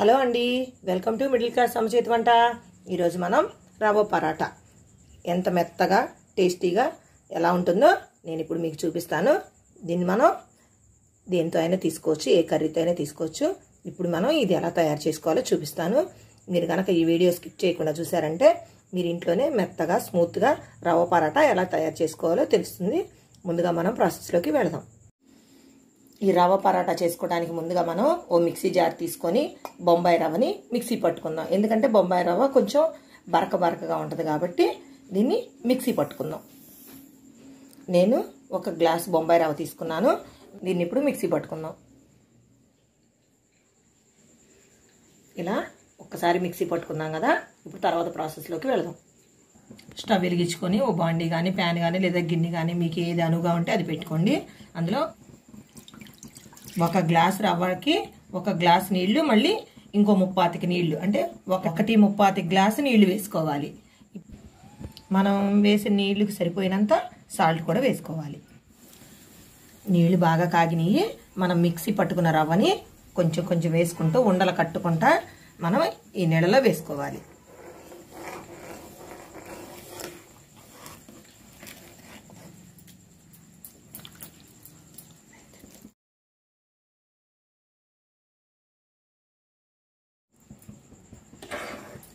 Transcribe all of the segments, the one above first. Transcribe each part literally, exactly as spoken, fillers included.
Hello అండి welcome to middle class అమ్మ చేతి వంట। ఈ రోజు మనం రవ పరాటా ఎంత మెత్తగా టేస్టీగా ఎలా ఉంటుందో నేను ఇప్పుడు మీకు చూపిస్తాను। దీన్ని మనం దేంతో అయినా తీసుకోవచ్చు, ఏ కర్రీతో అయినా తీసుకోవచ్చు। ఇప్పుడు మనం ఇది ఎలా తయారు చేసుకోవాలో చూపిస్తాను। మీరు గనక ఈ వీడియో స్కిప్ చేయకుండా చూసారంటే మీరు ఇంట్లోనే మెత్తగా స్మూత్ గా రవ పరాటా ఎలా తయారు చేసుకోవాలో తెలుస్తుంది। ముందుగా మనం ప్రాసెస్ లోకి వెళ్దాం। ఈ రవ పరాటా చేసుకోవడానికి ముందుగా మనం ఓ మిక్సీ జార్ తీసుకొని బొంబాయి రవ్వని మిక్సీ పట్టుకుందాం। ఎందుకంటే బొంబాయి రవ్వ కొంచెం బరక బరకగా ఉంటుంది కాబట్టి దీన్ని మిక్సీ పట్టుకుందాం। నేను ఒక గ్లాస్ బొంబాయి రవ్వ తీసుకున్నాను, దీన్ని ఇప్పుడు మిక్సీ పట్టుకుందాం। ఇలా ఒక్కసారి మిక్సీ పట్టుకున్నాం కదా, ఇప్పుడు తర్వాత ప్రాసెస్లోకి వెళదాం। స్టవ్ వెలిగించుకొని ఓ బాండీ కానీ ప్యాన్ కానీ లేదా గిన్నె కానీ మీకు ఏది అనువుగా ఉంటే అది పెట్టుకోండి। అందులో ఒక గ్లాస్ రవ్వకి ఒక గ్లాస్ నీళ్లు మళ్ళీ ఇంకో ముప్పాతికి నీళ్లు అంటే ఒకటి ముప్పాతి గ్లాసు నీళ్లు వేసుకోవాలి। మనం వేసే నీళ్లకు సరిపోయినంత సాల్ట్ కూడా వేసుకోవాలి। నీళ్లు బాగా కాగినాయి, మనం మిక్సీ పట్టుకున్న రవ్వని కొంచెం కొంచెం వేసుకుంటూ ఉండలు కట్టుకుంటా మనం ఈ నీళ్ళలో వేసుకోవాలి।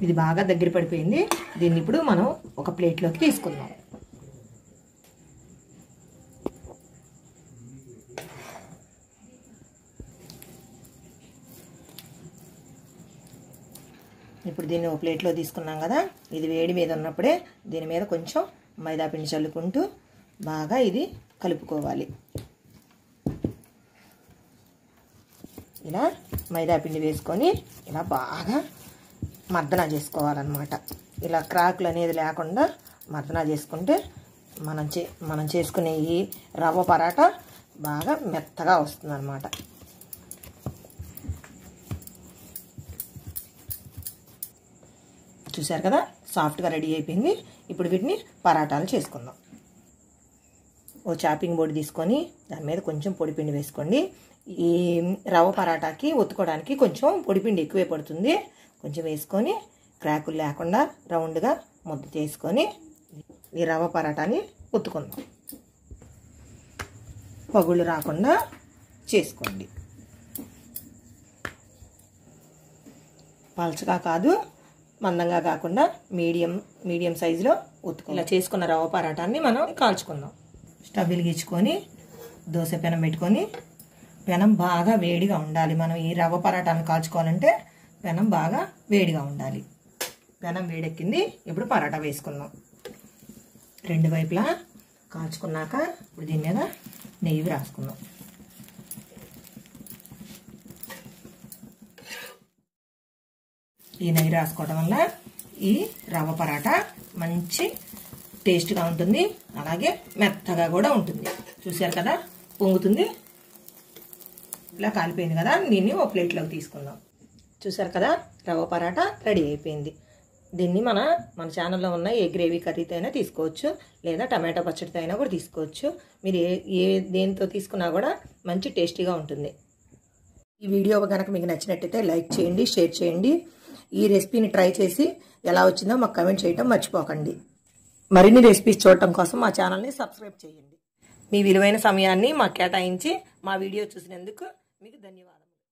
ఇది బాగా దగ్గర పడిపోయింది, దీన్ని ఇప్పుడు మనం ఒక ప్లేట్లోకి తీసుకుందాం। ఇప్పుడు దీన్ని ఒక ప్లేట్లో తీసుకున్నాం కదా, ఇది వేడి మీద ఉన్నప్పుడే దీని మీద కొంచెం మైదా పిండి చల్లుకుంటూ బాగా ఇది కలుపుకోవాలి। ఇలా మైదా పిండి వేసుకొని ఇలా బాగా మర్దన చేసుకోవాలన్నమాట। ఇలా క్రాకులు అనేది లేకుండా మర్దన చేసుకుంటే మనం చే మనం చేసుకునే ఈ రవ్వ పరాటా బాగా మెత్తగా వస్తుందన్నమాట। చూశారు కదా, సాఫ్ట్గా రెడీ అయిపోయింది। ఇప్పుడు వీటిని పరాటాలు చేసుకుందాం। ఓ చాపింగ్ బోర్డు తీసుకొని దాని మీద కొంచెం పొడిపిండి వేసుకోండి। ఈ రవ్వ పరాటాకి ఒత్తుకోవడానికి కొంచెం పొడిపిండి ఎక్కువే పడుతుంది, కొంచెం వేసుకొని క్రాకులు లేకుండా రౌండ్గా ముద్ద చేసుకొని ఈ రవ్వ పరాటాని ఒత్తుకుందాం। పగుళ్ళు రాకుండా చేసుకోండి, పల్చగా కాదు మందంగా కాకుండా మీడియం మీడియం సైజులో ఒత్తుకు। ఇలా చేసుకున్న రవ్వ పరాటాన్ని మనం కాల్చుకుందాం। స్టవ్ వెలిగించుకొని దోశ పెనం పెట్టుకొని పెనం బాగా వేడిగా ఉండాలి। మనం ఈ రవ్వ పరాటాన్ని కాల్చుకోవాలంటే పెనం బాగా వేడిగా ఉండాలి। పెనం వేడెక్కింది, ఇప్పుడు పరాటా వేసుకుందాం। రెండు వైపులా కాల్చుకున్నాక ఇప్పుడు దీని మీద నెయ్యి రాసుకుందాం। ఈ నెయ్యి రాసుకోవడం వల్ల ఈ రవ్వ పరాటా మంచి టేస్ట్గా ఉంటుంది, అలాగే మెత్తగా కూడా ఉంటుంది। చూశారు కదా, పొంగుతుంది, ఇలా కాలిపోయింది కదా। దీన్ని ఒక ప్లేట్లోకి తీసుకుందాం। చూశారు కదా, రవ్వ పరాటా రెడీ అయిపోయింది। దీన్ని మన మన ఛానల్లో ఉన్న ఏ గ్రేవీ కర్రీతో అయినా తీసుకోవచ్చు, లేదా టమాటో పచ్చడితో అయినా కూడా తీసుకోవచ్చు। మీరు ఏ ఏ దేనితో తీసుకున్నా కూడా మంచి టేస్టీగా ఉంటుంది। ఈ వీడియో కనుక మీకు నచ్చినట్టయితే లైక్ చేయండి, షేర్ చేయండి। ఈ రెసిపీని ట్రై చేసి ఎలా వచ్చిందో మాకు కమెంట్ చేయడం మర్చిపోకండి। మరిన్ని రెసిపీస్ చూడటం కోసం మా ఛానల్ని సబ్స్క్రైబ్ చేయండి। మీ విలువైన సమయాన్ని మాకు కేటాయించి మా వీడియో చూసినందుకు మీకు ధన్యవాదాలు।